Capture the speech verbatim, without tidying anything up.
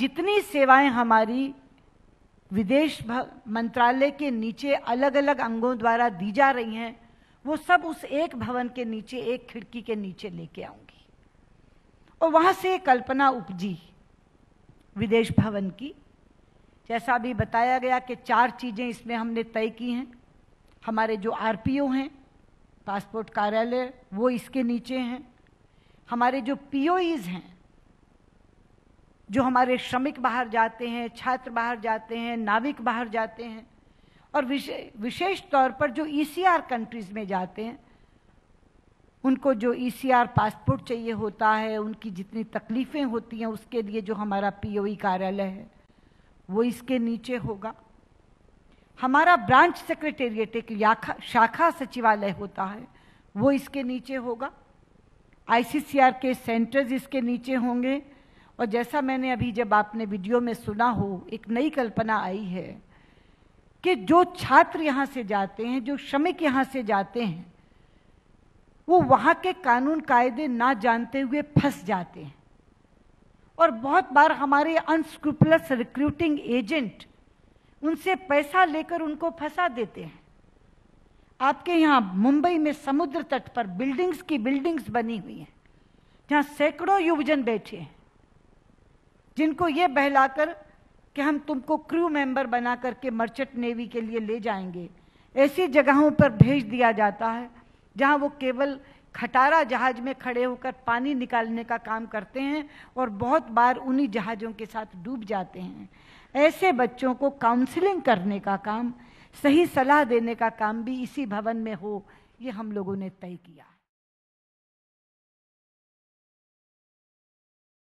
जितनी सेवाएं हमारी विदेश मंत्रालय के नीचे अलग अलग अंगों द्वारा दी जा रही हैं, वो सब उस एक भवन के नीचे, एक खिड़की के नीचे लेके आऊंगी। और वहाँ से कल्पना उपजी विदेश भवन की। जैसा अभी बताया गया कि चार चीज़ें इसमें हमने तय की हैं। हमारे जो आरपीओ हैं, पासपोर्ट कार्यालय, वो इसके नीचे हैं। हमारे जो पीओईज़ हैं, जो हमारे श्रमिक बाहर जाते हैं, छात्र बाहर जाते हैं, नाविक बाहर जाते हैं, और विशे, विशेष तौर पर जो ईसीआर कंट्रीज़ में जाते हैं, उनको जो ईसीआर पासपोर्ट चाहिए होता है, उनकी जितनी तकलीफ़ें होती हैं, उसके लिए जो हमारा पीओई कार्यालय है वो इसके नीचे होगा। हमारा ब्रांच सेक्रेटेरिएट, एक शाखा सचिवालय होता है, वो इसके नीचे होगा। आईसीसीआर के सेंटर्स इसके नीचे होंगे। और जैसा मैंने अभी जब आपने वीडियो में सुना हो, एक नई कल्पना आई है कि जो छात्र यहाँ से जाते हैं, जो श्रमिक यहाँ से जाते हैं, वो वहाँ के कानून कायदे ना जानते हुए फंस जाते हैं। और बहुत बार हमारे अनस्क्रूपुलस रिक्रूटिंग एजेंट उनसे पैसा लेकर उनको फंसा देते हैं। आपके यहाँ मुंबई में समुद्र तट पर बिल्डिंग्स की बिल्डिंग्स बनी हुई हैं, जहाँ सैकड़ों युवजन बैठे हैं, जिनको ये बहलाकर कि हम तुमको क्रू मेंबर बना करके मर्चेंट नेवी के लिए ले जाएंगे, ऐसी जगहों पर भेज दिया जाता है जहाँ वो केवल खटारा जहाज में खड़े होकर पानी निकालने का काम करते हैं और बहुत बार उन्हीं जहाज़ों के साथ डूब जाते हैं। ऐसे बच्चों को काउंसलिंग करने का काम, सही सलाह देने का काम भी इसी भवन में हो, ये हम लोगों ने तय किया।